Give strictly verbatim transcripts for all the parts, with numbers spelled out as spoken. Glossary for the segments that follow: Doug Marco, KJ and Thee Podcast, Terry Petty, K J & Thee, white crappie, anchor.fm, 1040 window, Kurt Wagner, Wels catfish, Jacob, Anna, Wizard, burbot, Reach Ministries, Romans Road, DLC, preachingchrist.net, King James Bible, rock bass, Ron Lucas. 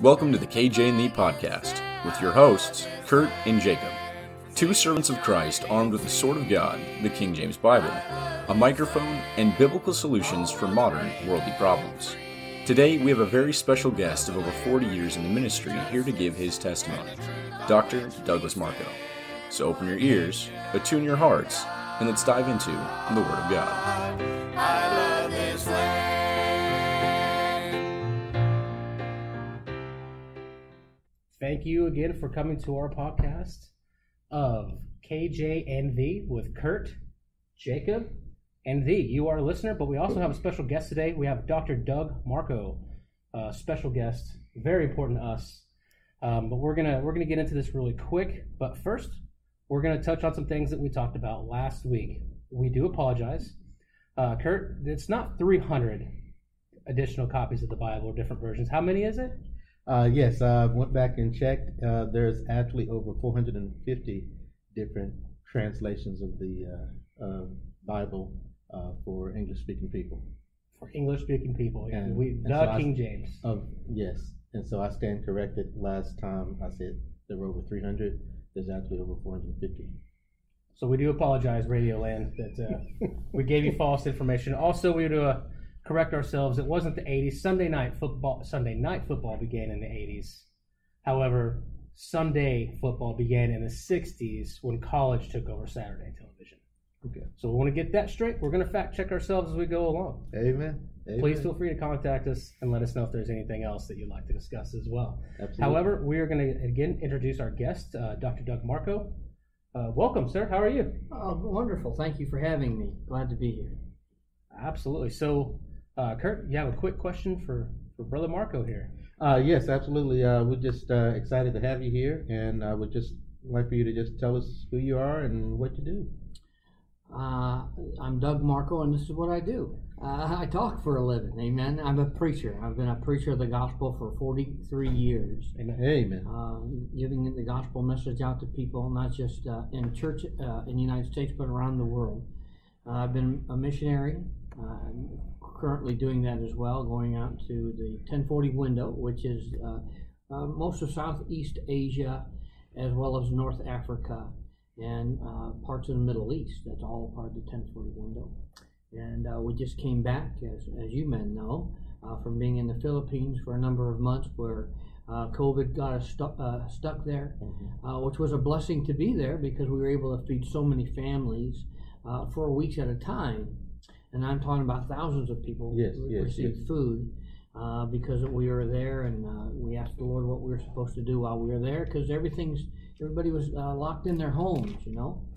Welcome to the K J and Thee Podcast with your hosts, Kurt and Jacob, two servants of Christ armed with the sword of God, the King James Bible, a microphone, and biblical solutions for modern worldly problems. Today, we have a very special guest of over forty years in the ministry here to give his testimony, Doctor Doug Marco. So open your ears, attune your hearts, and let's dive into the Word of God. I love His way. Thank you again for coming to our podcast of K J and Thee with Kurt, Jacob, and Thee. You are a listener, but we also have a special guest today. We have Doctor Doug Marco, uh, special guest, very important to us. Um, but we're gonna we're gonna get into this really quick. But first, we're gonna touch on some things that we talked about last week. We do apologize, uh, Kurt. It's not three hundred additional copies of the Bible or different versions. How many is it? Uh, yes, I went back and checked. Uh, there's actually over four hundred fifty different translations of the uh, uh, Bible uh, for English-speaking people. For English-speaking people, yeah. And, we, and the so King I, James. Uh, yes, and so I stand corrected. Last time I said there were over three hundred. There's actually over four hundred fifty. So we do apologize, Radio Land, that uh, we gave you false information. Also, we do a... correct ourselves. It wasn't the eighties. Sunday night football. Sunday night football began in the eighties. However, Sunday football began in the sixties when college took over Saturday television. Okay. So we want to get that straight. We're going to fact check ourselves as we go along. Amen. Amen. Please feel free to contact us and let us know if there's anything else that you'd like to discuss as well. Absolutely. However, we are going to again introduce our guest, uh, Doctor Doug Marco. Uh, welcome, sir. How are you? Oh, wonderful. Thank you for having me. Glad to be here. Absolutely. So. Uh, Kurt, you have a quick question for, for Brother Marco here. Uh, yes, absolutely. Uh, we're just uh, excited to have you here, and I uh, would just like for you to just tell us who you are and what you do. Uh, I'm Doug Marco, and this is what I do. Uh, I talk for a living, amen. I'm a preacher. I've been a preacher of the gospel for forty-three years. Amen. Amen. Uh, giving the gospel message out to people, not just uh, in church uh, in the United States, but around the world. Uh, I've been a missionary. Uh, currently doing that as well, going out to the ten forty window, which is uh, uh, most of Southeast Asia, as well as North Africa, and uh, parts of the Middle East. That's all part of the ten forty window. And uh, we just came back, as, as you men know, uh, from being in the Philippines for a number of months where uh, COVID got us stu- uh, stuck there, mm-hmm. uh, which was a blessing to be there because we were able to feed so many families uh, for weeks at a time. And I'm talking about thousands of people yes, yes, received yes. food uh, because we were there, and uh, we asked the Lord what we were supposed to do while we were there, because everything's everybody was uh, locked in their homes, you know.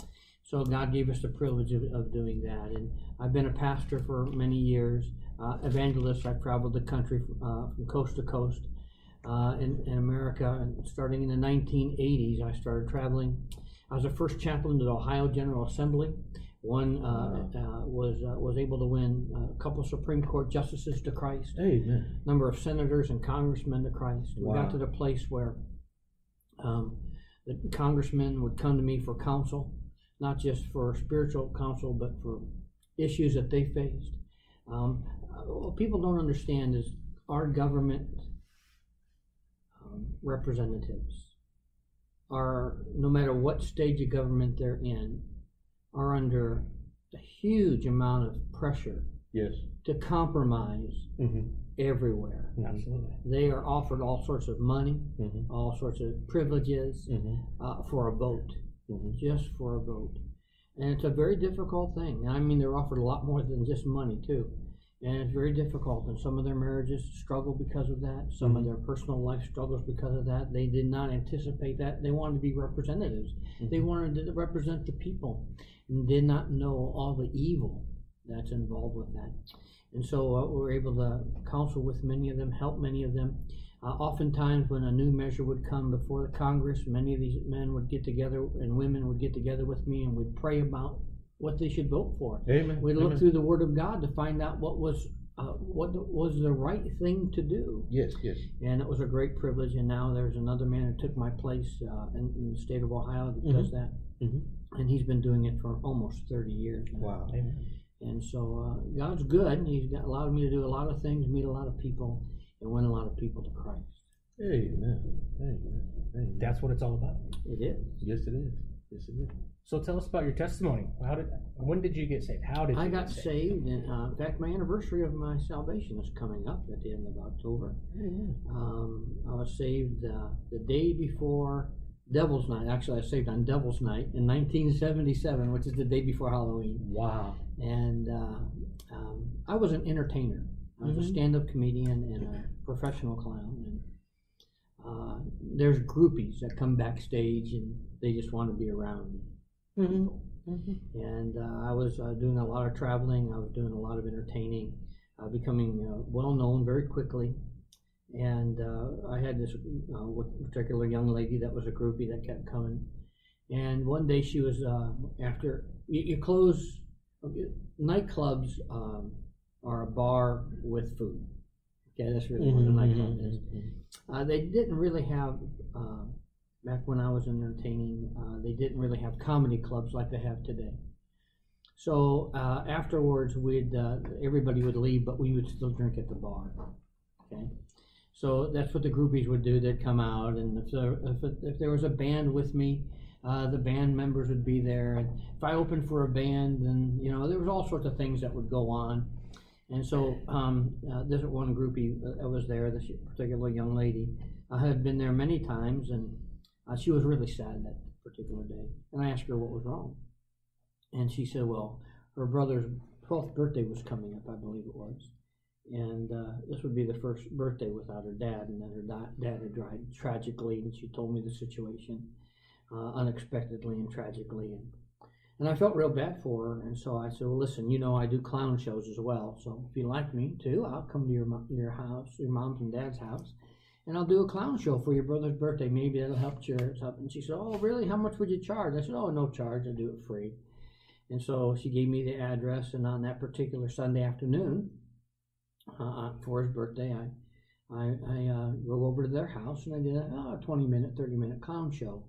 So God gave us the privilege of, of doing that. And I've been a pastor for many years, uh, evangelist. I've traveled the country uh, from coast to coast uh, in, in America. And starting in the nineteen eighties, I started traveling. I was the first chaplain to the Ohio General Assembly. One uh, uh, was uh, was able to win a couple Supreme Court justices to Christ, Amen. Number of senators and congressmen to Christ. Wow. We got to the place where um, the congressmen would come to me for counsel, not just for spiritual counsel, but for issues that they faced. Um, what people don't understand is our government um, representatives are, no matter what stage of government they're in, are under a huge amount of pressure yes. to compromise mm-hmm. everywhere. Absolutely. They are offered all sorts of money, mm-hmm. all sorts of privileges mm-hmm. uh, for a vote, mm-hmm. just for a vote. And it's a very difficult thing. I mean, they're offered a lot more than just money, too. And it's very difficult. And some of their marriages struggle because of that. Some mm-hmm. of their personal life struggles because of that. They did not anticipate that. They wanted to be representatives. Mm-hmm. They wanted to represent the people. And did not know all the evil that's involved with that. And so uh, we were able to counsel with many of them, help many of them. Uh, oftentimes when a new measure would come before the Congress, many of these men would get together and women would get together with me and we'd pray about what they should vote for. Amen. We look Amen. Through the Word of God to find out what was uh, what was the right thing to do. Yes, yes. And it was a great privilege. And now there's another man who took my place uh, in, in the state of Ohio that mm-hmm. does that. Mm-hmm. And he's been doing it for almost thirty years now. Wow. Amen. And so uh, God's good. He's allowed me to do a lot of things, meet a lot of people, and win a lot of people to Christ. Amen. Amen. Amen. That's what it's all about. It is. Yes, it is. Yes, it is. So tell us about your testimony. How did? When did you get saved? How did you I got get saved? saved and, uh, in fact, my anniversary of my salvation is coming up at the end of October. Amen. Um, I was saved uh, the day before Devil's Night. Actually, I was saved on Devil's Night in nineteen seventy-seven, which is the day before Halloween. Wow. And uh, um, I was an entertainer. I was mm-hmm. a stand-up comedian and a professional clown. And uh, there's groupies that come backstage and they just want to be around mm-hmm. people. Mm-hmm. And uh, I was uh, doing a lot of traveling. I was doing a lot of entertaining, uh, becoming uh, well-known very quickly. And uh, I had this uh, particular young lady that was a groupie that kept coming. And one day she was, uh, after, you, you close, nightclubs um, are a bar with food. Okay, that's really mm-hmm. what a nightclub is. Mm-hmm. Uh, they didn't really have, uh, back when I was entertaining, uh, they didn't really have comedy clubs like they have today. So uh, afterwards, we'd uh, everybody would leave, but we would still drink at the bar. Okay. So that's what the groupies would do. They'd come out, and if there, if, it, if there was a band with me, uh, the band members would be there. And if I opened for a band, then, you know, there was all sorts of things that would go on. And so um, uh, this one groupie that was there, this particular young lady, I had been there many times, and uh, she was really sad that particular day. And I asked her what was wrong. And she said, well, her brother's twelfth birthday was coming up, I believe it was. And uh, this would be the first birthday without her dad, and then her da- dad had died tragically, and she told me the situation uh, unexpectedly and tragically. And, and I felt real bad for her, and so I said, well, listen, you know I do clown shows as well, so if you like me too, I'll come to your mo- your house, your mom's and dad's house, and I'll do a clown show for your brother's birthday. Maybe that'll help cheer us up. And she said, oh, really? How much would you charge? I said, oh, no charge. I do it free. And so she gave me the address, and on that particular Sunday afternoon, Uh, for his birthday, I I, I uh, go over to their house, and I did a uh, twenty-minute, thirty-minute clown show.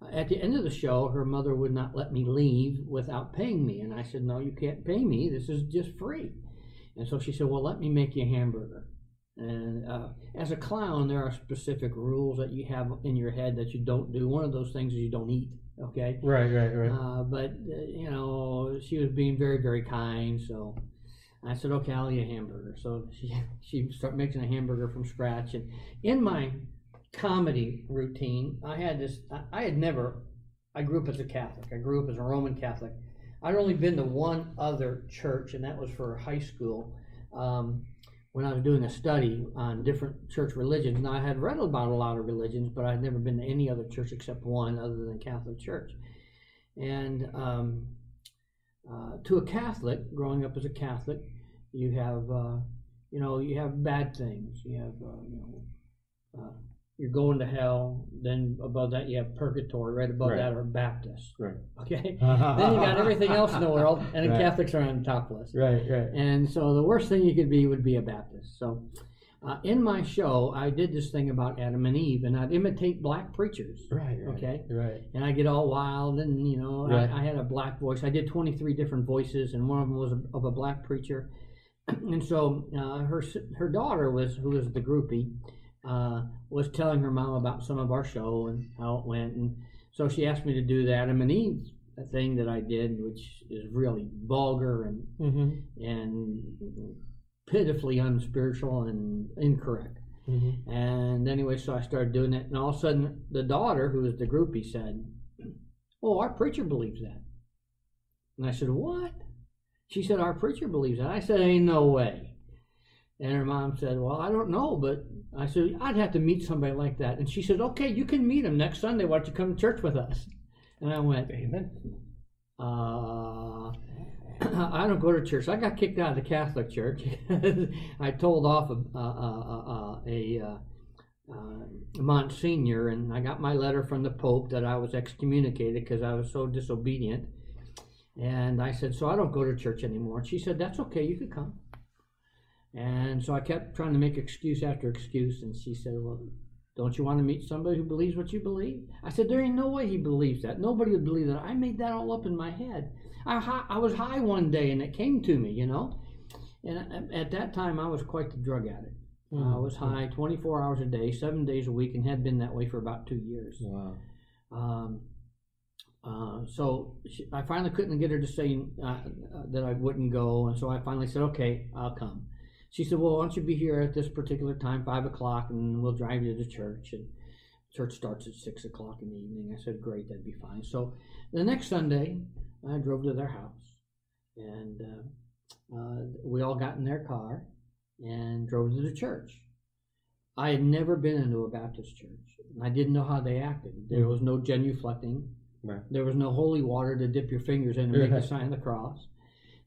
Uh, at the end of the show, her mother would not let me leave without paying me, and I said, no, you can't pay me. This is just free. And so she said, well, let me make you a hamburger. And uh, as a clown, there are specific rules that you have in your head that you don't do. One of those things is you don't eat. Okay? Right, right, right. Uh, but, uh, you know, she was being very, very kind, so... I said, okay, I'll eat a hamburger. So she she started making a hamburger from scratch. And in my comedy routine, I had this, I had never, I grew up as a Catholic. I grew up as a Roman Catholic. I'd only been to one other church, and that was for high school, um, when I was doing a study on different church religions. Now, I had read about a lot of religions, but I'd never been to any other church except one other than Catholic church. And um, uh, to a Catholic, growing up as a Catholic, you have, uh, you know, you have bad things. You have, uh, you know, uh, you're going to hell. Then above that, you have purgatory. Right above right. that are Baptists. Right. Okay. Then you got everything else in the world, and the right. Catholics are on the top list. Right. Right. And so the worst thing you could be would be a Baptist. So, uh, in my show, I did this thing about Adam and Eve, and I'd imitate black preachers. Right. Right. Okay. Right. And I get all wild, and you know, right. I, I had a black voice. I did twenty-three different voices, and one of them was a, of a black preacher. And so uh, her her daughter was who was the groupie uh, was telling her mom about some of our show and how it went, and so she asked me to do the Adam and Eve thing that I did, which is really vulgar and mm-hmm. and pitifully unspiritual and incorrect. Mm-hmm. And anyway, so I started doing it, and all of a sudden the daughter who was the groupie said, "Oh, our preacher believes that," and I said, "What?" She said, our preacher believes that. I said, ain't no way. And her mom said, well, I don't know, but I said, I'd have to meet somebody like that. And she said, okay, you can meet him next Sunday. Why don't you come to church with us? And I went, amen. Uh, I don't go to church. I got kicked out of the Catholic church. I told off a, a, a, a, a Monsignor, and I got my letter from the Pope that I was excommunicated because I was so disobedient. And I said, so I don't go to church anymore. And she said, that's okay, you could come. And so I kept trying to make excuse after excuse. And she said, well, don't you want to meet somebody who believes what you believe? I said, there ain't no way he believes that. Nobody would believe that. I made that all up in my head. I, I was high one day, and it came to me, you know. And at that time, I was quite the drug addict. Mm-hmm. Uh, was high twenty-four hours a day, seven days a week, and had been that way for about two years. Wow. Um, uh, so she, I finally couldn't get her to say uh, that I wouldn't go, and so I finally said, okay, I'll come. She said, well, why don't you be here at this particular time, five o'clock, and we'll drive you to the church. And church starts at six o'clock in the evening. I said, great, that'd be fine. So the next Sunday, I drove to their house, and uh, uh, we all got in their car and drove to the church. I had never been into a Baptist church, and I didn't know how they acted. There was no genuflecting. Right. There was no holy water to dip your fingers in and make the sign of the cross.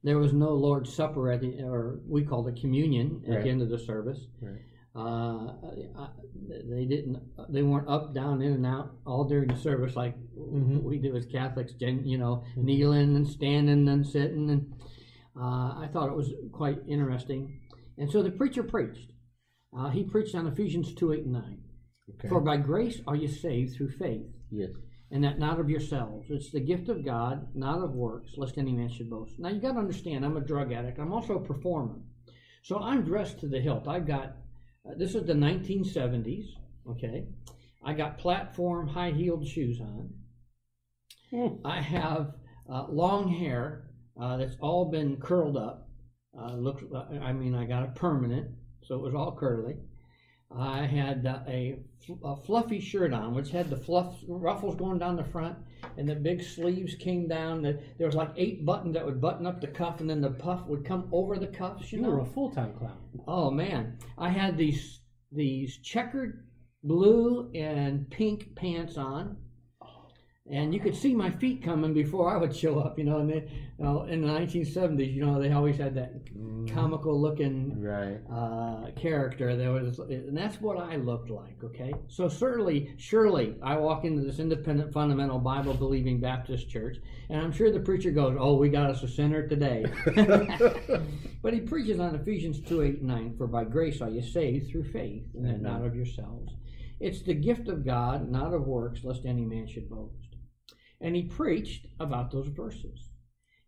There was no Lord's Supper, at the, or we called it communion, at right. the end of the service. Right. Uh, I, they didn't. They weren't up, down, in and out all during the service like mm-hmm. we do as Catholics. You know, mm-hmm. kneeling and standing and sitting, and uh, I thought it was quite interesting. And so the preacher preached. Uh, he preached on Ephesians two, eight, and nine. Okay. For by grace are you saved through faith. Yes. And that not of yourselves. It's the gift of God, not of works, lest any man should boast. Now you got to understand, I'm a drug addict. I'm also a performer. So I'm dressed to the hilt. I've got, uh, this is the nineteen seventies, okay? I got platform high-heeled shoes on. Mm. I have uh, long hair uh, that's all been curled up. Uh, looked, I mean, I got a permanent, so it was all curly. I had uh, a, a fluffy shirt on, which had the fluff ruffles going down the front, and the big sleeves came down. The, there was like eight buttons that would button up the cuff, and then the puff would come over the cuffs. You, you know? Were a full-time clown. Oh, man. I had these these checkered blue and pink pants on. And you could see my feet coming before I would show up, you know. And they, you know, in the nineteen seventies, you know, they always had that comical-looking right. uh, character. There was, and that's what I looked like. Okay, so certainly, surely, I walk into this independent, fundamental, Bible-believing Baptist church, and I'm sure the preacher goes, "Oh, we got us a sinner today." But he preaches on Ephesians two, eight, nine. For by grace are you saved through faith, and that not of yourselves. It's the gift of God, not of works, lest any man should boast. And he preached about those verses.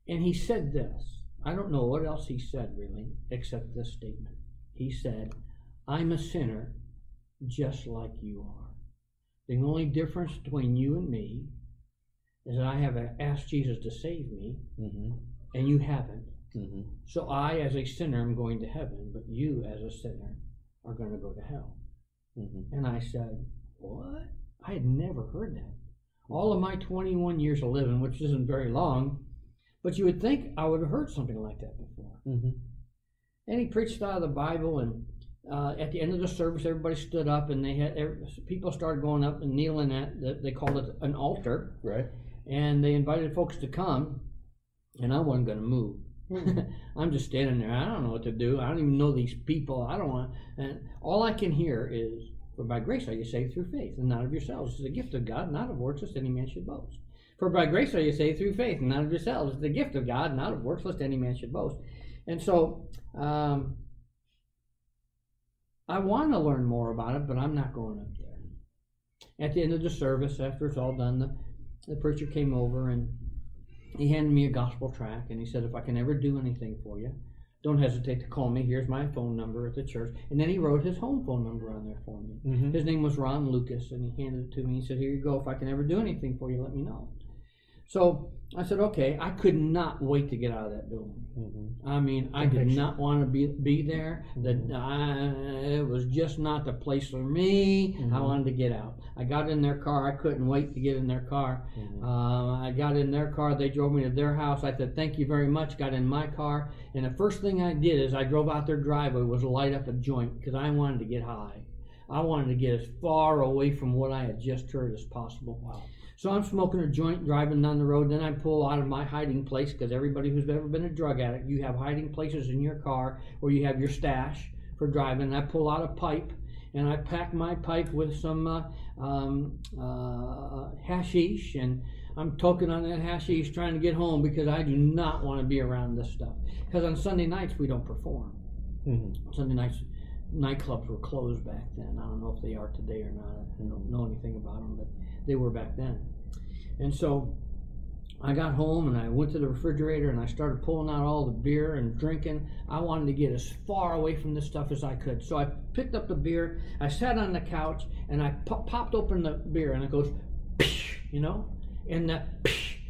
And he said this. I don't know what else he said, really, except this statement. He said, I'm a sinner just like you are. The only difference between you and me is that I have asked Jesus to save me, mm-hmm. and you haven't. Mm-hmm. So I, as a sinner, am going to heaven, but you, as a sinner, are going to go to hell. Mm-hmm. And I said, what? I had never heard that. All of my twenty-one years of living, which isn't very long, but you would think I would have heard something like that before. Mm-hmm. And he preached out of the Bible, and uh, at the end of the service, everybody stood up, and they had every, people started going up and kneeling at, the, they called it an altar. Right. And they invited folks to come, and I wasn't going to move. Mm-hmm. I'm just standing there. I don't know what to do. I don't even know these people. I don't want to. And all I can hear is, for by grace are you saved through faith, and not of yourselves. It's the gift of God, not of works, lest any man should boast. For by grace are you saved through faith, and not of yourselves. It's the gift of God, not of works, lest any man should boast. And so, um, I want to learn more about it, but I'm not going up there. At the end of the service, after it's all done, the, the preacher came over, and he handed me a gospel tract, and he said, if I can ever do anything for you, don't hesitate to call me. Here's my phone number at the church. And then he wrote his home phone number on there for me. Mm-hmm. His name was Ron Lucas, and he handed it to me. He said, here you go. If I can ever do anything for you, let me know. So I said, okay. I could not wait to get out of that building. Mm-hmm. I mean, I did not want to be be there. Mm-hmm. The, I, it was just not the place for me. Mm-hmm. I wanted to get out. I got in their car. I couldn't wait to get in their car. Mm-hmm. uh, I got in their car. They drove me to their house. I said, thank you very much. Got in my car. And the first thing I did is I drove out their driveway was light up a joint because I wanted to get high. I wanted to get as far away from what I had just heard as possible. Wow. So I'm smoking a joint, driving down the road. Then I pull out of my hiding place because everybody who's ever been a drug addict, you have hiding places in your car where you have your stash for driving. And I pull out a pipe, and I pack my pipe with some uh, um, uh, hashish, and I'm toking on that hashish trying to get home because I do not want to be around this stuff. Because on Sunday nights, we don't perform. Mm-hmm. Sunday nights, nightclubs were closed back then. I don't know if they are today or not. I don't know anything about them, but they were back then. And so I got home and I went to the refrigerator and I started pulling out all the beer and drinking. I wanted to get as far away from this stuff as I could. So I picked up the beer, I sat on the couch, and I po- popped open the beer, and it goes, you know, and the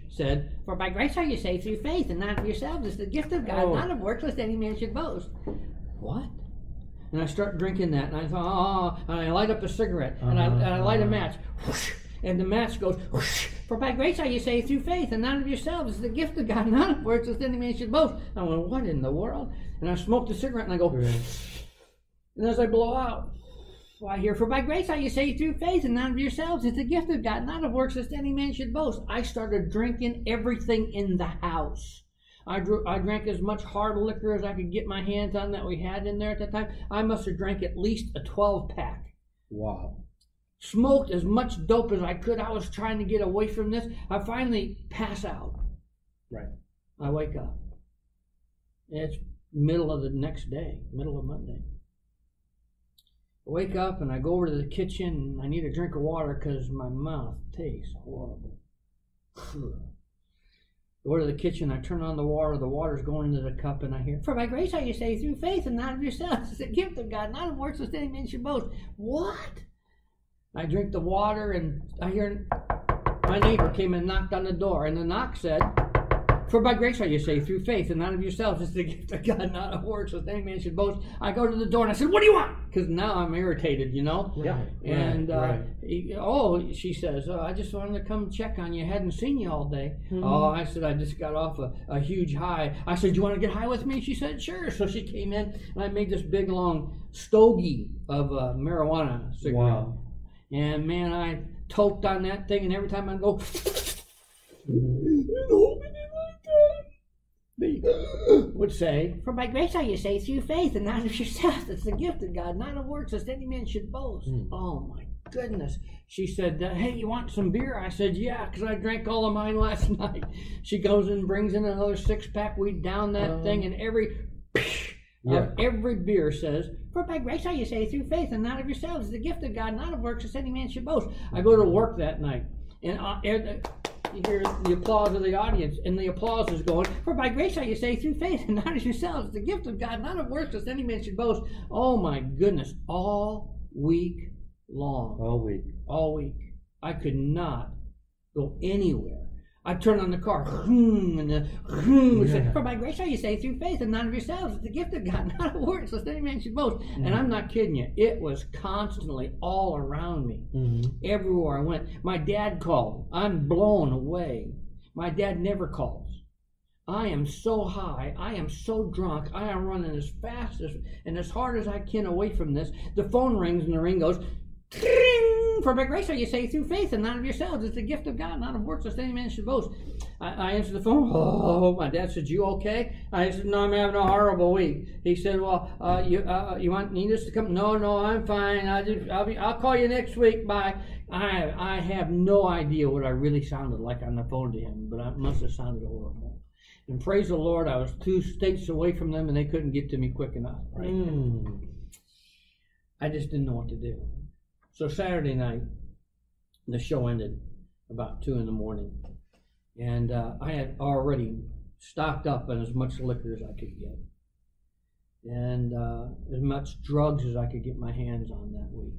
said, "For by grace are you saved through faith, and not of yourselves. It's the gift of God, oh. not of works, lest any man should boast." What? And I start drinking that, and I thought, oh, and I light up a cigarette, uh-huh. and, I, and I light a match, and the match goes, "For by grace are you saved through faith, and not of yourselves. It's the gift of God, not of works, lest any man should boast." And I went, what in the world? And I smoked a cigarette, and I go, and as I blow out, I hear, "For by grace are you saved through faith, and not of yourselves. It's the gift of God, not of works, lest any man should boast." I started drinking everything in the house. I, drew, I drank as much hard liquor as I could get my hands on that we had in there at that time. I must have drank at least a twelve pack. Wow. Smoked as much dope as I could. I was trying to get away from this. I finally pass out. Right. I wake up. It's middle of the next day, middle of Monday. I wake up and I go over to the kitchen and I need a drink of water because my mouth tastes horrible. Go to the kitchen, I turn on the water, the water's going into the cup, and I hear, "For by grace are you saved through faith, and not of yourselves. It's the gift of God, not of works, lest any man should boast." What? I drink the water, and I hear my neighbor came and knocked on the door, and the knock said, "For by grace are you saved through faith, and not of yourselves. It's the gift of God, not of works, lest any man should boast." I go to the door, and I said, "What do you want?" Because now I'm irritated, you know? Yeah. And, right, uh, right. He, oh, she says, "Oh, I just wanted to come check on you. I hadn't seen you all day." Mm-hmm. Oh, I said, "I just got off a, a huge high." I said, "Do you want to get high with me?" She said, "Sure." So she came in, and I made this big, long stogie of uh, marijuana cigarette. Wow. And, man, I toked on that thing, and every time I go, would say, "For by grace are you saved through faith, and not of yourself. It's the gift of God, not of works, lest any man should boast." Mm. Oh my goodness. She said, uh, "Hey, you want some beer?" I said, "Yeah, because I drank all of mine last night." She goes and brings in another six pack. We down that um, thing, and every yeah. every beer says, "For by grace are you saved through faith, and not of yourselves. It's the gift of God, not of works, lest any man should boast." I go to work that night, and I, and, you hear the applause of the audience, and the applause is going, "For by grace are you saved through faith, and not of yourselves. It's the gift of God, not of works, lest any man should boast." Oh my goodness, all week long. All week. All week. I could not go anywhere. I turned on the car, and the and yeah. said, "For by grace are you saved through faith, and not of yourselves. It's the gift of God, not of works, lest any man should boast." Mm-hmm. And I'm not kidding you. It was constantly all around me. Mm-hmm. Everywhere I went. My dad called. I'm blown away. My dad never calls. I am so high. I am so drunk. I am running as fast as and as hard as I can away from this. The phone rings, and the ring goes, "Tring! For by grace are you saved through faith, and not of yourselves. It's the gift of God, not of works, lest any man should boast." I, I answered the phone. Oh, my dad said, "You okay?" I said, "No, I'm having a horrible week." He said, "Well, uh, you uh, you want need us to come?" "No, no, I'm fine. I just, I'll be, I'll call you next week. Bye." I I have no idea what I really sounded like on the phone to him, but I must have sounded horrible. And praise the Lord, I was two states away from them, and they couldn't get to me quick enough. Right? Mm. I just didn't know what to do. So Saturday night, the show ended about two in the morning, and uh, I had already stocked up on as much liquor as I could get, and uh, as much drugs as I could get my hands on that week.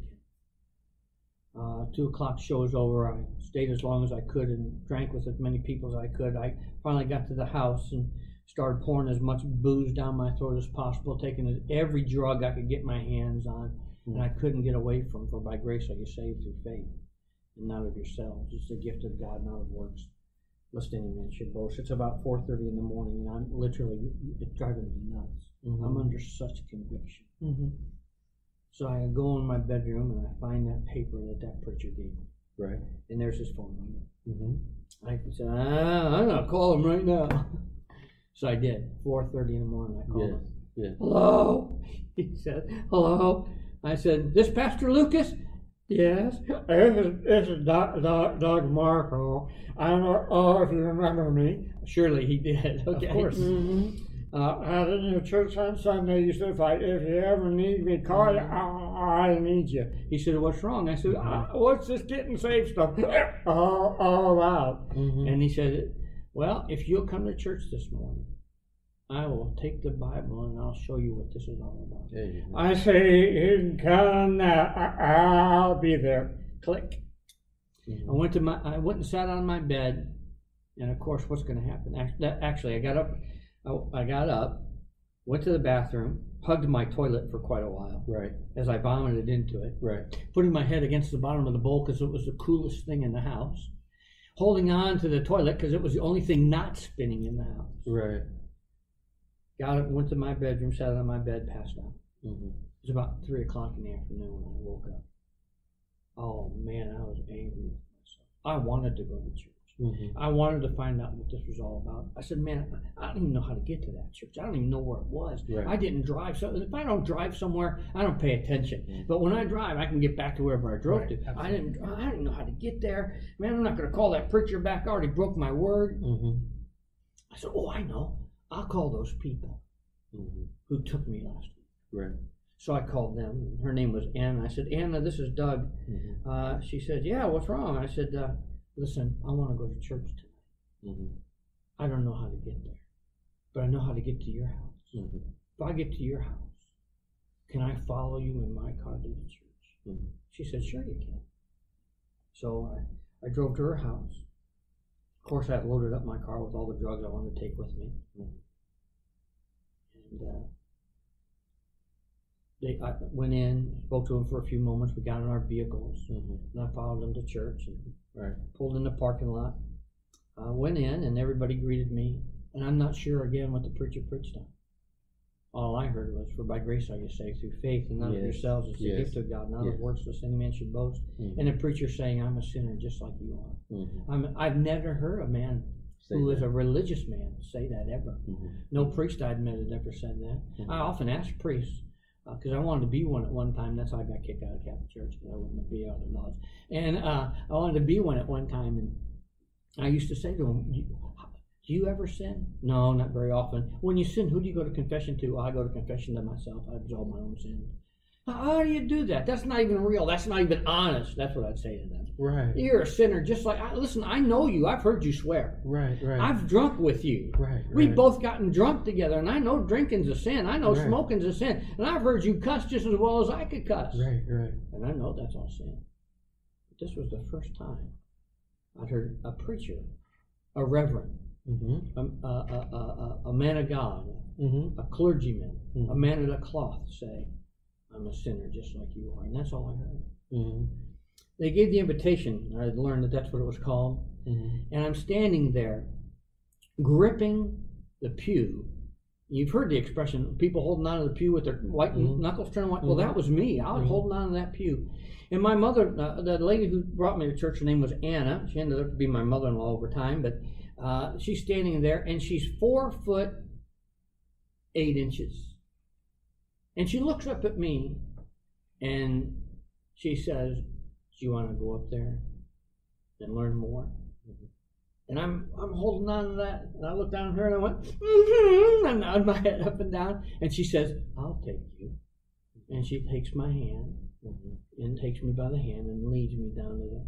Uh, two o'clock show's over. I stayed as long as I could and drank with as many people as I could. I finally got to the house and started pouring as much booze down my throat as possible, taking every drug I could get my hands on. And I couldn't get away from, "For by grace are you saved through faith, and not of yourselves. It's the gift of God, not of works, lest any man should boast." It's about four thirty in the morning, and I'm literally it's driving me nuts. Mm-hmm. I'm under such conviction. Mm-hmm. So I go in my bedroom, and I find that paper that that preacher gave me. Right. And there's his phone number. Mm-hmm. I said, ah, I'm going to call him right now. So I did. four thirty in the morning, I called yes. him. Yes. Hello? He said, hello? I said, "This Pastor Lucas?" "Yes." "This is, this is Doug, Doug, Doug Marco. I don't know if you remember me." Surely he did. Okay. Of course. Mm-hmm. uh, I was in your church on Sunday. You said, if, I, if you ever need me, call you. I, I need you. He said, "What's wrong?" I said, I, "What's this getting saved stuff all, all about?" Mm-hmm. And he said, Well, if you'll come to church this morning, I will take the Bible and I'll show you what this is all about. Mm-hmm. I say, come now, I'll be there. Click. Mm-hmm. I went to my, I went and sat on my bed, and of course, what's going to happen? Actually, I got up, I got up, went to the bathroom, hugged my toilet for quite a while. Right. As I vomited into it. Right. Putting my head against the bottom of the bowl because it was the coolest thing in the house. Holding on to the toilet because it was the only thing not spinning in the house. Right. Got up, went to my bedroom, sat on my bed, passed out. Mm-hmm. It was about three o'clock in the afternoon when I woke up. Oh man, I was angry with myself. I wanted to go to church. Mm-hmm. I wanted to find out what this was all about. I said, man, I don't even know how to get to that church. I don't even know where it was. Right. I didn't drive. So if I don't drive somewhere, I don't pay attention. Mm-hmm. But when I drive, I can get back to wherever I drove right. to. Absolutely. I didn't. I didn't know how to get there. Man, I'm not going to call that preacher back. I already broke my word. Mm-hmm. I said, oh, I know. I'll call those people mm-hmm. who took me last week. Right. So I called them. Her name was Anna. I said, Anna, this is Doug. Mm-hmm. uh, she said, yeah, what's wrong? I said, uh, listen, I want to go to church tonight. Mm-hmm. I don't know how to get there, but I know how to get to your house. Mm-hmm. If I get to your house, can I follow you in my car to the church? Mm-hmm. She said, sure you can. So I, I drove to her house. Of course, I loaded up my car with all the drugs I wanted to take with me. Mm-hmm. And uh, they, I went in, spoke to them for a few moments. We got in our vehicles, mm-hmm. and I followed them to church. And right. pulled in the parking lot. I went in, and everybody greeted me. And I'm not sure, again, what the preacher preached on. All I heard was, for by grace are you saved through faith, and none yes. of yourselves is the yes. gift of God, not yes. of works, lest any man should boast. Mm-hmm. And the preacher saying, I'm a sinner just like you are. Mm-hmm. I'm, I've never heard a man say who that. is a religious man say that ever. Mm-hmm. No priest I admit had ever said that. Mm-hmm. I often ask priests, because uh, I wanted to be one at one time. That's how I got kicked out of Catholic Church, because I wouldn't be out of knowledge. And uh, I wanted to be one at one time, and I used to say to him, do you ever sin? No, not very often. When you sin, who do you go to confession to? I go to confession to myself. I absolve my own sin. How do you do that? That's not even real. That's not even honest. That's what I'd say to them. Right. You're a sinner just like, I, listen, I know you. I've heard you swear. Right, right. I've drunk with you. Right, right. We've both gotten drunk together, and I know drinking's a sin. I know right. smoking's a sin. And I've heard you cuss just as well as I could cuss. Right, right. And I know that's all sin. But this was the first time I'd heard a preacher, a reverend, mm-hmm. a, a, a, a, a man of God, mm-hmm. a clergyman, mm-hmm. a man of the cloth say, I'm a sinner just like you are. And that's all I heard. Mm-hmm. They gave the invitation. I learned that that's what it was called. Mm-hmm. And I'm standing there, gripping the pew. You've heard the expression, people holding on to the pew with their white mm-hmm. knuckles turned white. Mm-hmm. Well, that was me. I was mm-hmm. holding on to that pew. And my mother, uh, the lady who brought me to church, her name was Anna. She ended up being my mother-in-law over time. But uh, she's standing there, and she's four foot eight inches. And she looks up at me, and she says, do you want to go up there and learn more? Mm-hmm. And I'm I'm holding on to that, and I look down at her, and I went, mm-hmm, I nod my head up and down, and she says, I'll take you. And she takes my hand, mm-hmm. and takes me by the hand, and leads me down to the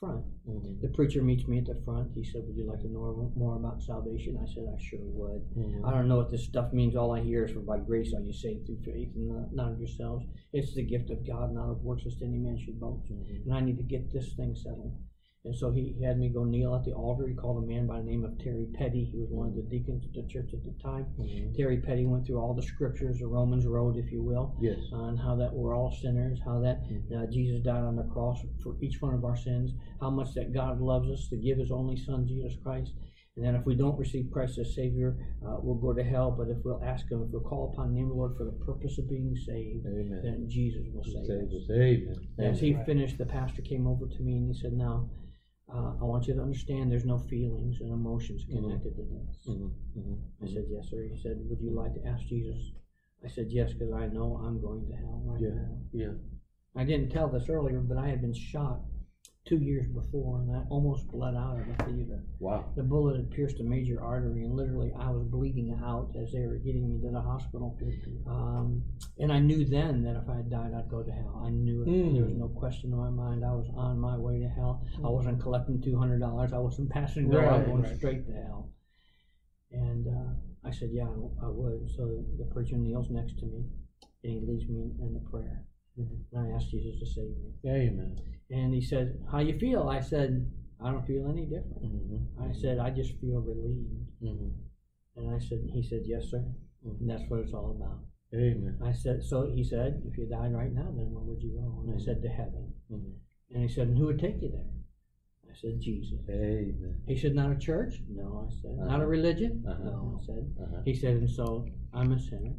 front. Mm-hmm. The preacher meets me at the front. He said, would you like to know more about salvation? I said, I sure would. Mm-hmm. I don't know what this stuff means. All I hear is, for by grace are you saved through faith, and not, not of yourselves. It's the gift of God, not of works, lest any man should boast. Mm-hmm. And I need to get this thing settled. And so he, he had me go kneel at the altar. He called a man by the name of Terry Petty. He was one of the deacons at the church at the time. Mm-hmm. Terry Petty went through all the scriptures, the Romans Road, if you will, yes. on how that we're all sinners, how that mm-hmm. uh, Jesus died on the cross for each one of our sins, how much that God loves us to give his only son, Jesus Christ. And then if we don't receive Christ as Savior, uh, we'll go to hell. But if we'll ask him, if we'll call upon the name of the Lord for the purpose of being saved, amen. Then Jesus will save, save us. Amen. As he right. finished, the pastor came over to me and he said, now, Uh, I want you to understand there's no feelings and emotions connected mm-hmm. to this. Mm-hmm. Mm-hmm. I said, yes, sir. He said, would you like to ask Jesus? I said, yes, because I know I'm going to hell right yeah. now. Yeah. I didn't tell this earlier, but I had been shocked two years before, and I almost bled out of the theater. Wow. The bullet had pierced a major artery, and literally I was bleeding out as they were getting me to the hospital. Um, and I knew then that if I had died, I'd go to hell. I knew it. Mm. There was no question in my mind. I was on my way to hell. Mm. I wasn't collecting two hundred dollars. I wasn't passing go. Right, I was going right. straight to hell. And uh, I said, yeah, I, I would. So the preacher kneels next to me, and he leads me in the prayer. Mm-hmm. And I asked Jesus to save me. Amen. And he said, how you feel? I said, I don't feel any different. Mm-hmm. I said, I just feel relieved. Mm-hmm. And I said, he said, yes, sir. Mm-hmm. And that's what it's all about. Amen. I said, so he said, if you died right now, then where would you go? And I said, to heaven. Mm-hmm. And he said, and who would take you there? I said, Jesus. Amen. He said, not a church? No, I said. Uh-huh. Not a religion? Uh-huh. No, I said. Uh-huh. He said, and so I'm a sinner,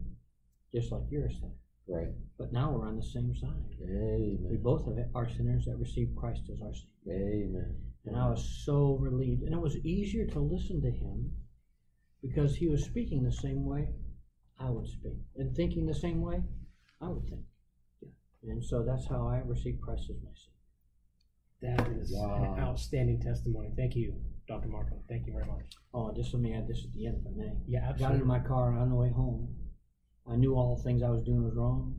just like you're a sinner. Right. But now we're on the same side. Amen. We both are sinners that receive Christ as our Savior. Amen. And I was so relieved. And it was easier to listen to him because he was speaking the same way I would speak. And thinking the same way I would think. Yeah. And so that's how I received Christ as my Savior. That is wow. an outstanding testimony. Thank you, Doctor Marco. Thank you very much. Oh, just let me add this at the end, if I may. Yeah, absolutely. I got in my car and on the way home, I knew all the things I was doing was wrong.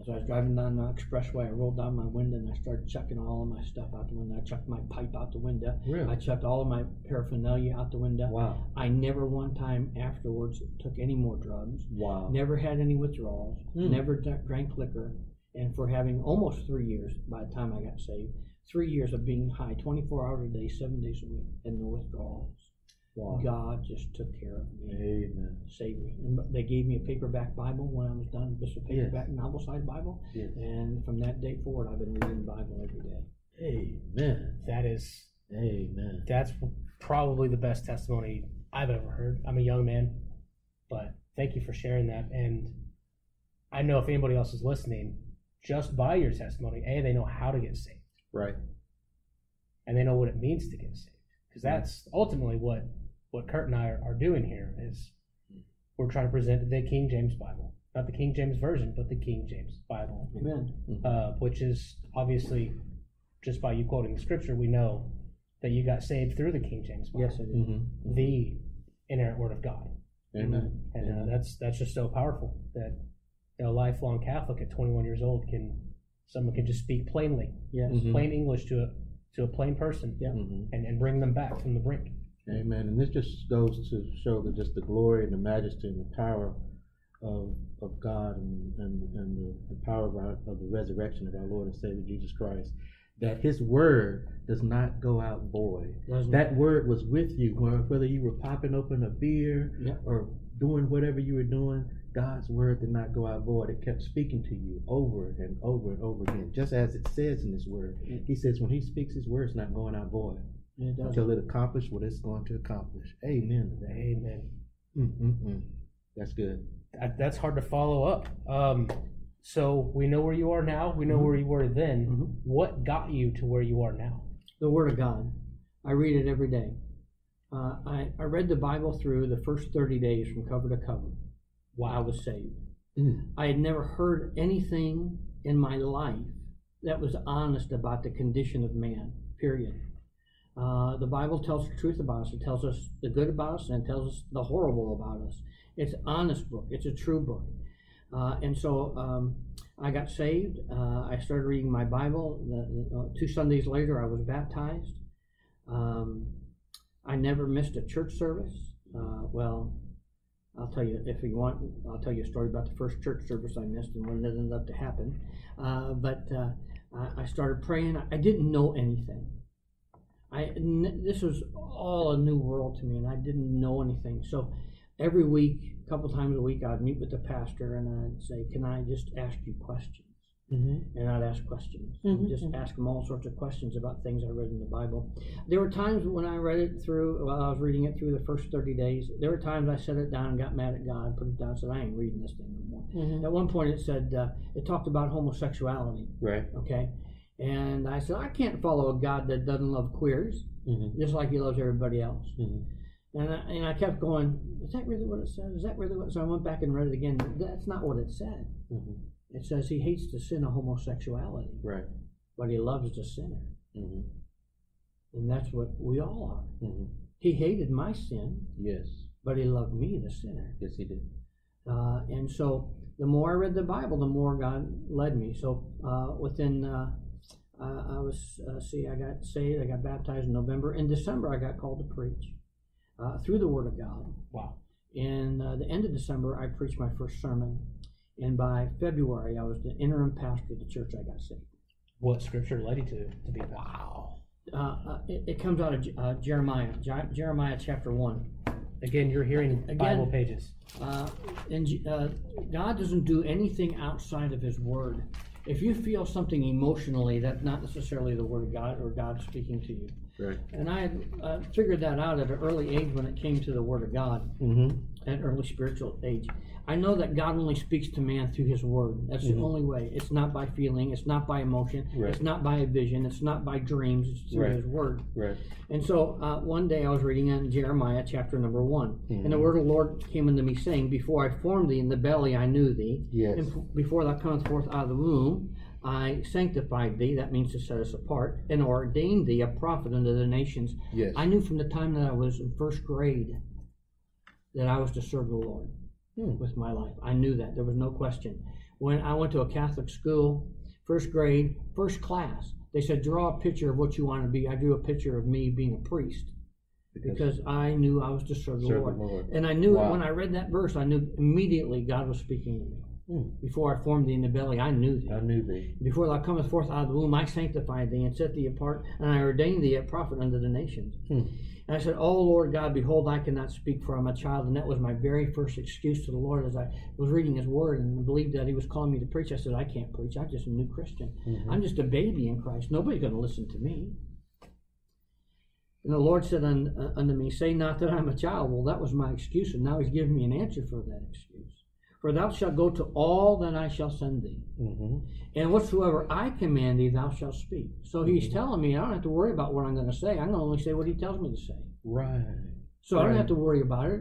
As I was driving down the expressway, I rolled down my window and I started chucking all of my stuff out the window. I chucked my pipe out the window. Really? I chucked all of my paraphernalia out the window. Wow. I never one time afterwards took any more drugs. Wow. Never had any withdrawals. Mm. Never drank liquor. And for having almost three years, by the time I got saved, three years of being high, twenty-four hours a day, seven days a week, and no withdrawals. Wow. God just took care of me. Amen. Saved me. And they gave me a paperback Bible when I was done. Just a paperback yes. novel-sized Bible. Yes. And from that day forward, I've been reading the Bible every day. Amen. That is... Amen. That's probably the best testimony I've ever heard. I'm a young man, but thank you for sharing that. And I know if anybody else is listening, just by your testimony, A, they know how to get saved. Right. And they know what it means to get saved. Because that's yeah. ultimately what... What Kurt and I are, are doing here is we're trying to present the King James Bible. Not the King James Version, but the King James Bible. Amen. Uh, which is obviously, just by you quoting the scripture, we know that you got saved through the King James Bible. Yes, I did. Mm-hmm. The inerrant Word of God. Amen. And Amen. Uh, that's that's just so powerful that a lifelong Catholic at twenty-one years old can, someone can just speak plainly, yes. mm-hmm. plain English to a to a plain person yeah. mm-hmm. and, and bring them back from the brink. Amen. And this just goes to show that just the glory and the majesty and the power of of God and and, and the, the power of, our, of the resurrection of our Lord and Savior Jesus Christ, that his word does not go out void. Doesn't that it? Word was with you, whether you were popping open a beer yeah. or doing whatever you were doing, God's word did not go out void. It kept speaking to you over and over and over again, just as it says in his word. Mm-hmm. He says when he speaks his word, it's not going out void. It until it accomplishes what it's going to accomplish. Amen. Amen. Mm-mm-mm. That's good. That, that's hard to follow up. Um, so we know where you are now. We know mm-hmm. where you were then. Mm-hmm. What got you to where you are now? The Word of God. I read it every day. Uh, I, I read the Bible through the first thirty days from cover to cover while I was saved. Mm. I had never heard anything in my life that was honest about the condition of man, period. Uh, the Bible tells the truth about us. It tells us the good about us and it tells us the horrible about us. It's an honest book. It's a true book. Uh, and so um, I got saved. Uh, I started reading my Bible. The, uh, two Sundays later, I was baptized. Um, I never missed a church service. Uh, well, I'll tell you, if you want, I'll tell you a story about the first church service I missed and when it ended up to happen. Uh, but uh, I started praying. I didn't know anything. I, this was all a new world to me, and I didn't know anything. So every week, a couple times a week, I'd meet with the pastor, and I'd say, can I just ask you questions? Mm-hmm. And I'd ask questions. Mm-hmm. Just ask them all sorts of questions about things I read in the Bible. There were times when I read it through, while I was reading it through the first thirty days, there were times I set it down and got mad at God, put it down, said, I ain't reading this thing anymore. Mm-hmm. At one point, it said, uh, it talked about homosexuality. Right. Okay. And I said, I can't follow a God that doesn't love queers, mm-hmm. just like he loves everybody else. Mm-hmm. And, I, and I kept going, is that really what it says? Is that really what it says? So I went back and read it again. That's not what it said. Mm-hmm. It says he hates the sin of homosexuality. Right. But he loves the sinner. Mm-hmm. And that's what we all are. Mm-hmm. He hated my sin. Yes. But he loved me, the sinner. Yes, he did. Uh, and so the more I read the Bible, the more God led me. So uh, within, uh, uh, I was, uh, see, I got saved, I got baptized in November. In December, I got called to preach uh, through the Word of God. Wow. And uh, the end of December, I preached my first sermon. And by February, I was the interim pastor of the church I got saved. What scripture led you to, to be a pastor? Wow. Uh, uh, it, it comes out of uh, Jeremiah, J- Jeremiah chapter one. Again, you're hearing Again, Bible pages. Uh, and uh, God doesn't do anything outside of His Word. If you feel something emotionally, that's not necessarily the Word of God or God speaking to you. Right. And I had, uh, figured that out at an early age when it came to the Word of God, mm-hmm. at an early spiritual age. I know that God only speaks to man through His Word. That's mm-hmm. the only way. It's not by feeling. It's not by emotion. Right. It's not by a vision. It's not by dreams. It's through right. His Word. Right. And so uh, one day I was reading in Jeremiah chapter number one. Mm-hmm. And the word of the Lord came unto me, saying, Before I formed thee in the belly I knew thee. Yes. And p- before thou comest forth out of the womb, I sanctified thee, that means to set us apart, and ordained thee a prophet unto the nations. Yes. I knew from the time that I was in first grade that I was to serve the Lord hmm. with my life. I knew that. There was no question. When I went to a Catholic school, first grade, first class, they said, draw a picture of what you want to be. I drew a picture of me being a priest because, because I knew I was to serve the, serve Lord. the Lord. And I knew wow. when I read that verse, I knew immediately God was speaking to me. Before I formed thee in the belly, I knew thee. I knew thee. Before thou comest forth out of the womb, I sanctified thee and set thee apart, and I ordained thee a prophet unto the nations. Hmm. And I said, O Lord God, behold, I cannot speak, for I am a child. And that was my very first excuse to the Lord as I was reading His Word and believed that He was calling me to preach. I said, I can't preach. I'm just a new Christian. Mm-hmm. I'm just a baby in Christ. Nobody's going to listen to me. And the Lord said unto me, say not that I am a child. Well, that was my excuse, and now He's giving me an answer for that excuse. For thou shalt go to all that I shall send thee, mm-hmm. and whatsoever I command thee, thou shalt speak. So He's mm-hmm. telling me I don't have to worry about what I'm going to say. I'm going to only say what He tells me to say. Right. So right. I don't have to worry about it.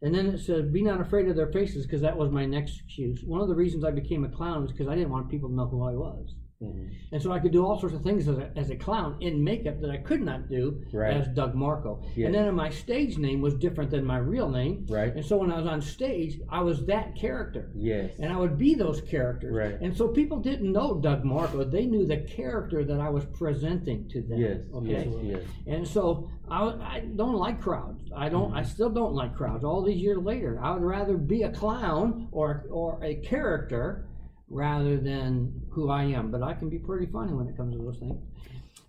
And then it says, be not afraid of their faces, because that was my next excuse. One of the reasons I became a clown is because I didn't want people to know who I was. Mm-hmm. And so I could do all sorts of things as a, as a clown in makeup that I could not do right. as Doug Marco. Yes. And then my stage name was different than my real name. Right. And so when I was on stage, I was that character. Yes. And I would be those characters. Right. And so people didn't know Doug Marco. They knew the character that I was presenting to them. Yes. Okay. Yes. And so I, I don't like crowds. I don't. Mm-hmm. I still don't like crowds. All these years later, I would rather be a clown or or a character rather than who I am. But I can be pretty funny when it comes to those things.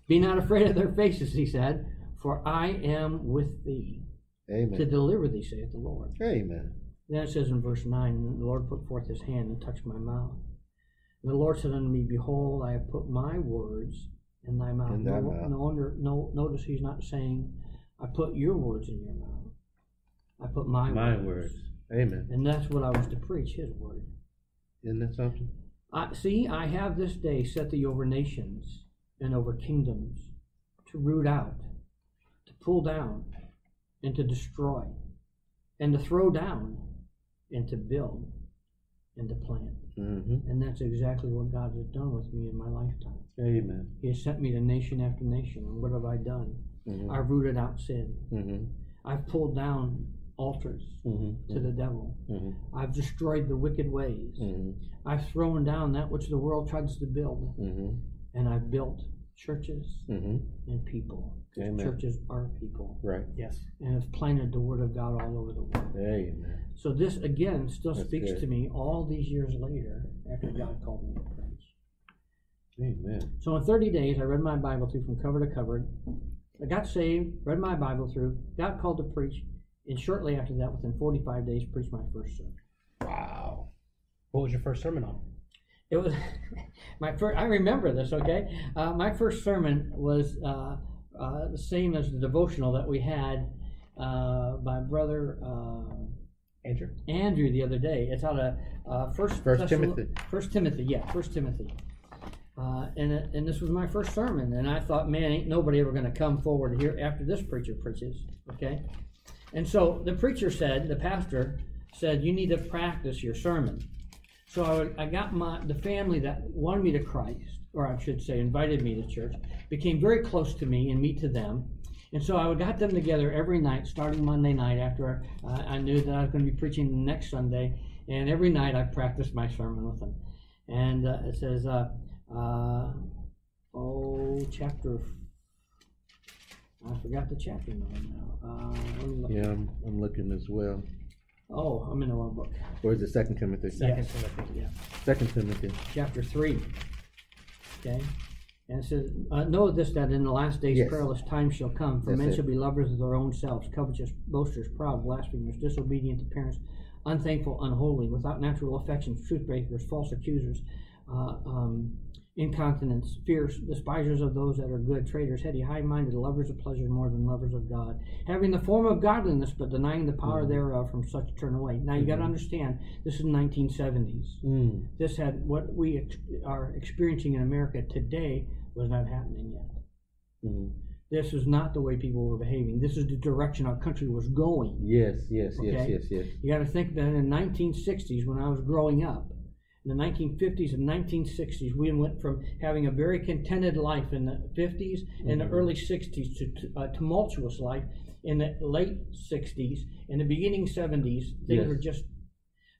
Be not afraid of their faces, He said, for I am with thee. Amen. To deliver thee, saith the Lord. Amen. Then it says in verse nine, the Lord put forth His hand and touched my mouth. And the Lord said unto me, behold, I have put my words in thy mouth. In thy no, mouth. No, under, no, notice He's not saying, I put your words in your mouth. I put my, my words. words. Amen. And that's what I was to preach, His word. Isn't that something? I, see, I have this day set thee over nations and over kingdoms to root out, to pull down, and to destroy, and to throw down, and to build, and to plant. Mm-hmm. And that's exactly what God has done with me in my lifetime. Amen. He has sent me to nation after nation. And what have I done? Mm-hmm. I've rooted out sin. Mm-hmm. I've pulled down altars mm-hmm. to the devil. Mm-hmm. I've destroyed the wicked ways. Mm-hmm. I've thrown down that which the world tries to build. Mm-hmm. And I've built churches mm-hmm. and people. Amen. Churches are people. Right. Yes. And have planted the Word of God all over the world. Amen. So this, again, still That's speaks good. to me all these years later after mm-hmm. God called me to preach. Amen. So in thirty days, I read my Bible through from cover to cover. I got saved, read my Bible through, got called to preach. And shortly after that, within forty-five days, preached my first sermon. Wow. What was your first sermon on? It was my first, I remember this, okay? Uh, my first sermon was uh, uh, the same as the devotional that we had uh, by Brother uh, Andrew Andrew the other day. It's out of uh, First, first Timothy. First Timothy, yeah, First Timothy. Uh, and and this was my first sermon. And I thought, man, ain't nobody ever going to come forward here after this preacher preaches, okay? And so the preacher said, the pastor said, you need to practice your sermon. So I, would, I got my the family that wanted me to Christ or I should say invited me to church, became very close to me and me to them. And so I got them together every night, starting Monday night after uh, I knew that I was going to be preaching the next Sunday. And every night I practiced my sermon with them. And uh, it says, uh, uh, oh, chapter, I forgot the chapter now. Uh, yeah, I'm, I'm looking as well. Oh, I'm in the wrong book. Or is it Second Timothy? Second yes. Timothy, yeah. Second Timothy. Chapter three. Okay. And it says, uh, know this, that in the last days yes. perilous times shall come, for That's men it. shall be lovers of their own selves, covetous, boasters, proud, blasphemers, disobedient to parents, unthankful, unholy, without natural affections, truth breakers, false accusers, uh, um, incontinent, fierce, despisers of those that are good, traitors, heady, high-minded, lovers of pleasure more than lovers of God, having the form of godliness but denying the power mm. thereof, from such turn away. Now you mm-hmm. got to understand, this is nineteen seventies. Mm. This had what we ex are experiencing in America today was not happening yet. Mm. This is not the way people were behaving. This is the direction our country was going. Yes, yes, okay? yes, yes, yes. You got to think that in the nineteen sixties, when I was growing up, in the nineteen fifties and nineteen sixties, we went from having a very contented life in the fifties and mm-hmm. the early sixties to a tumultuous life in the late sixties and the beginning seventies. Things yes. were just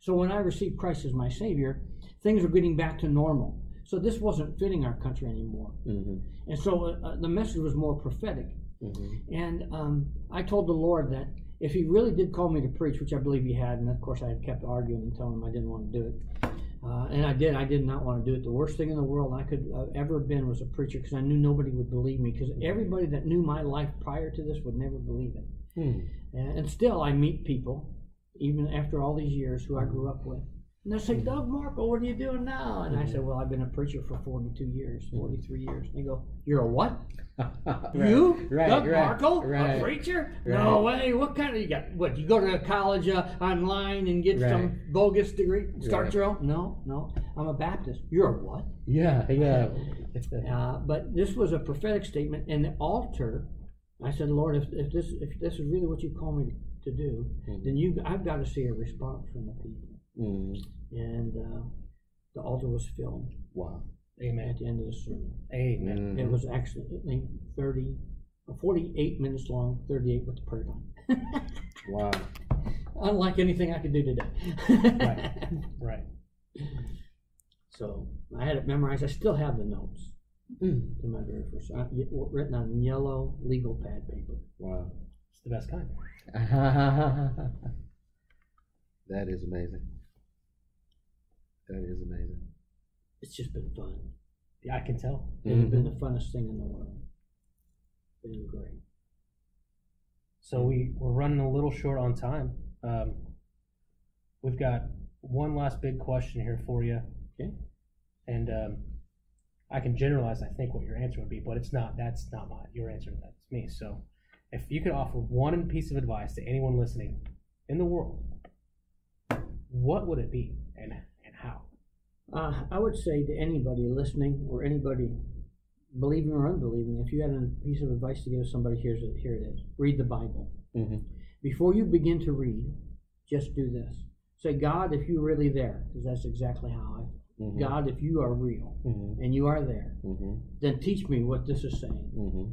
so. When I received Christ as my Savior, things were getting back to normal. So this wasn't fitting our country anymore, mm-hmm. and so uh, the message was more prophetic. Mm-hmm. And um, I told the Lord that if He really did call me to preach, which I believe He had, and of course I had kept arguing and telling Him I didn't want to do it. Uh, and I did. I did not want to do it. The worst thing in the world I could have ever been was a preacher, because I knew nobody would believe me, because everybody that knew my life prior to this would never believe it. Hmm. And, and still I meet people, even after all these years, who I grew up with. And they'll say, Doug Marco, what are you doing now? And I said, well, I've been a preacher for forty-two years, forty-three years. And they go, you're a what? right, you? Right, Doug right, Marco? Right, a preacher? Right. No way. What kind of, you got, what, you go to college uh, online and get right. some bogus degree? Start right. your own? No, no. I'm a Baptist. You're a what? Yeah, yeah. uh, but this was a prophetic statement. And the altar, I said, Lord, if, if, this, if this is really what you call me to do, mm-hmm. then you, I've got to see a response from the people. Mm. And uh, the altar was filled. Wow! Amen. At the end of the sermon. Amen. It was actually thirty, forty-eight minutes long, thirty-eight with the prayer time. Wow! Unlike anything I could do today. Right. Right. So I had it memorized. I still have the notes mm. to my very first. I, written on yellow legal pad paper. Wow! It's the best kind. That is amazing. That is amazing. It's just been fun. Yeah, I can tell. It's mm-hmm. been the funnest thing in the world. It's been great. So we, we're running a little short on time. Um, we've got one last big question here for you. Okay. And um, I can generalize, I think, what your answer would be, but it's not. That's not my, your answer. That's me. So if you could offer one piece of advice to anyone listening in the world, what would it be? And How? Uh, I would say to anybody listening or anybody believing or unbelieving, if you had a piece of advice to give somebody, here's it, here it is. Read the Bible. Mm-hmm. Before you begin to read, just do this. Say, God, if you're really there, because that's exactly how I, mm-hmm. God, if you are real mm-hmm. and you are there, mm-hmm. then teach me what this is saying. Mm-hmm.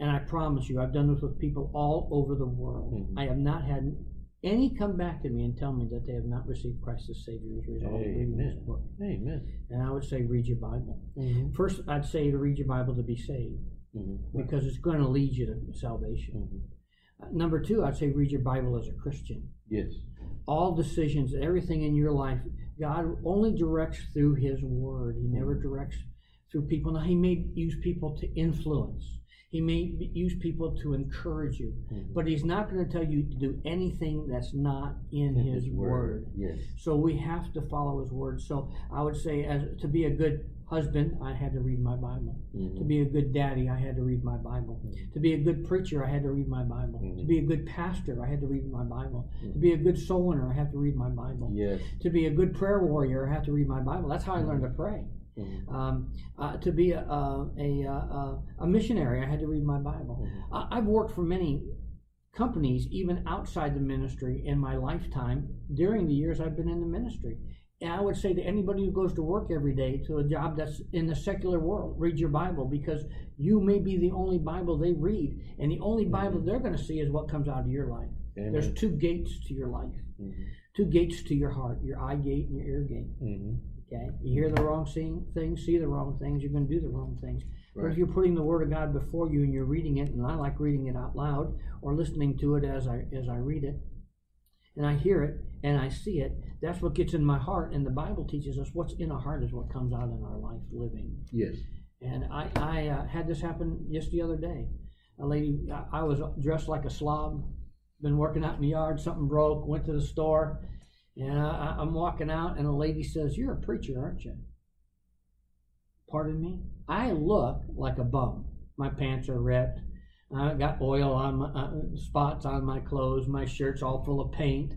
And I promise you, I've done this with people all over the world. Mm-hmm. I have not had any come back to me and tell me that they have not received Christ as Savior as a result of reading this book. Amen. And I would say read your Bible. Mm-hmm. First, I'd say to read your Bible to be saved, mm-hmm. because it's going to lead you to salvation. Mm-hmm. uh, number two, I'd say read your Bible as a Christian. Yes. All decisions, everything in your life, God only directs through His Word. He mm-hmm. never directs through people. Now, He may use people to influence. He may use people to encourage you, mm-hmm. but He's not going to tell you to do anything that's not in, in his, his word. word. Yes. So we have to follow His Word. So I would say, as to be a good husband, I had to read my Bible. Mm-hmm. To be a good daddy, I had to read my Bible. Mm-hmm. To be a good preacher, I had to read my Bible. Mm-hmm. To be a good pastor, I had to read my Bible. Mm-hmm. To be a good soul winner, I had to read my Bible. Yes. To be a good prayer warrior, I had to read my Bible. That's how mm-hmm. I learned to pray. Mm-hmm. um, uh, to be a a, a a missionary, I had to read my Bible. Mm-hmm. I, I've worked for many companies, even outside the ministry, in my lifetime during the years I've been in the ministry. And I would say to anybody who goes to work every day, to a job that's in the secular world, read your Bible, because you may be the only Bible they read, and the only Bible they're going to see is what comes out of your life. Amen. There's two gates to your life, mm-hmm. two gates to your heart, your eye gate and your ear gate. Mm-hmm. Okay, you hear the wrong things, see the wrong things, you're going to do the wrong things. Right. But if you're putting the Word of God before you and you're reading it, and I like reading it out loud or listening to it as I as I read it, and I hear it, and I see it, that's what gets in my heart, and the Bible teaches us what's in our heart is what comes out in our life living. Yes. And I, I uh, had this happen just the other day. A lady, I, I was dressed like a slob, been working out in the yard, something broke, went to the store, and I, I'm walking out, and a lady says, "You're a preacher, aren't you?" Pardon me? I look like a bum. My pants are ripped. I got oil on my, uh, spots on my clothes. My shirt's all full of paint.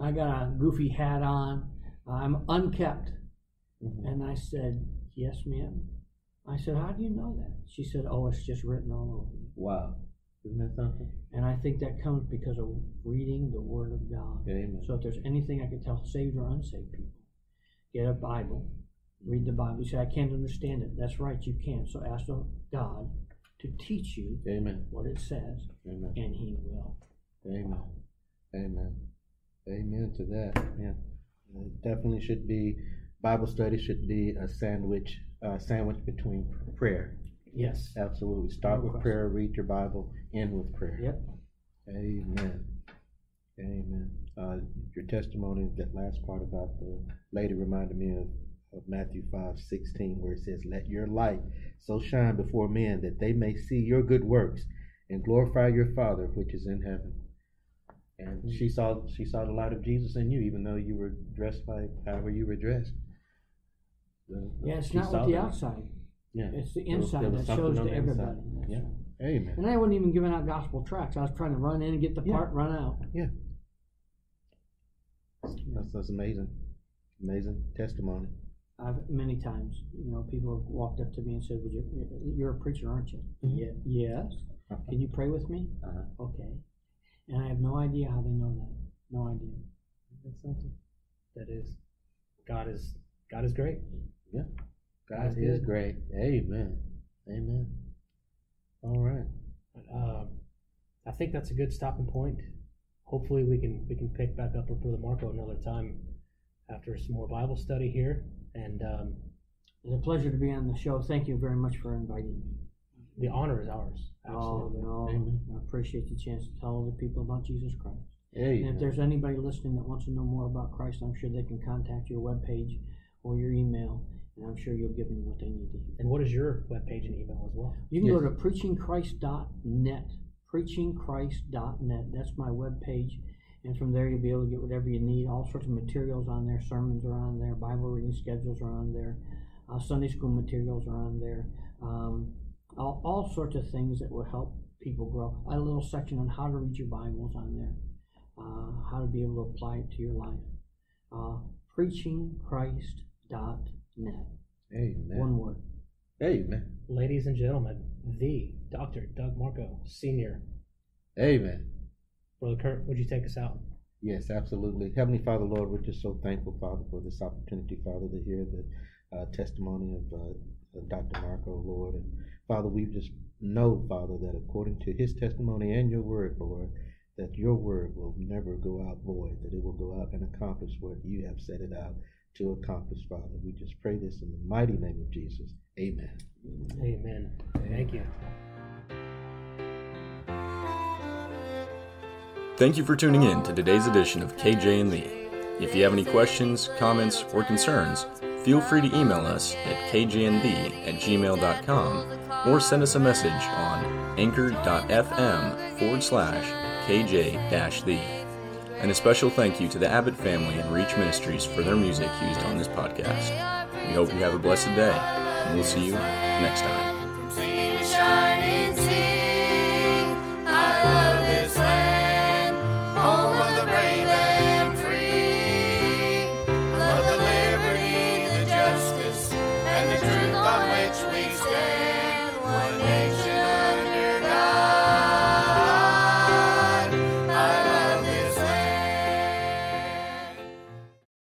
I got a goofy hat on. I'm unkept. Mm-hmm. And I said, "Yes, ma'am." I said, "How do you know that?" She said, "Oh, it's just written all over me." Wow. Isn't that something? And I think that comes because of reading the Word of God. Amen. So if there's anything I could tell saved or unsaved people, get a Bible, read the Bible. You say, "I can't understand it." That's right, you can't. So ask God to teach you Amen. What it says, Amen. And He will. Amen. Amen. Amen to that. Yeah, it definitely should be. Bible study should be a sandwich, uh, sandwich between prayer. Yes, absolutely. Start no with question. Prayer. Read your Bible. End with prayer. Yep. Amen. Amen. Uh, your testimony, that last part about the lady, reminded me of. of Matthew five sixteen, where it says, "Let your light so shine before men that they may see your good works and glorify your Father which is in heaven." And mm-hmm. she saw she saw the light of Jesus in you, even though you were dressed like however you were dressed. The, the, yeah, it's not with the that. outside. Yeah, it's the inside there was, there was that shows to everybody. Yeah, right. Amen. And I wasn't even giving out gospel tracts. I was trying to run in and get the yeah. part, run out. Yeah, that's that's amazing, amazing testimony. I've, many times, you know, people have walked up to me and said, "Would you, you're a preacher, aren't you?" Mm-hmm. Yeah, yes. Uh-huh. "Can you pray with me?" Uh-huh. Okay. And I have no idea how they know that. No idea. That's something. That is. God is God is great. Yeah. God, God is, is great. Amen. Amen. All right. Uh, I think that's a good stopping point. Hopefully, we can we can pick back up with Brother Marco another time after some more Bible study here. And um, it's a pleasure to be on the show. Thank you very much for inviting me. The honor is ours. Absolutely. Oh, no. Amen. I appreciate the chance to tell other people about Jesus Christ. Amen. And if there's anybody listening that wants to know more about Christ, I'm sure they can contact your webpage or your email, and I'm sure you'll give them what they need to hear. And what is your webpage and email as well? You can yes. go to preaching christ dot net. preaching christ dot net. That's my webpage. And from there, you'll be able to get whatever you need. All sorts of materials on there. Sermons are on there. Bible reading schedules are on there. Uh, Sunday school materials are on there. Um, all, all sorts of things that will help people grow. I have a little section on how to read your Bibles on there. Uh, how to be able to apply it to your life. Uh, preaching christ dot net. Amen. One word. Amen. Ladies and gentlemen, the Doctor Doug Marco, Senior Amen. Brother Kurt, would you take us out? Yes, absolutely. Heavenly Father, Lord, we're just so thankful, Father, for this opportunity, Father, to hear the uh, testimony of uh, Doctor Marco, Lord. And Father, we just know, Father, that according to his testimony and your word, Lord, that your word will never go out void, that it will go out and accomplish what you have set it out to accomplish, Father. We just pray this in the mighty name of Jesus. Amen. Amen. Amen. Thank you. Thank you for tuning in to today's edition of K J and Thee. If you have any questions, comments, or concerns, feel free to email us at k j and thee at gmail dot com or send us a message on anchor.fm forward slash kj-thee. And a special thank you to the Abbott family and Reach Ministries for their music used on this podcast. We hope you have a blessed day, and we'll see you next time. And the truth on which we stand, one nation.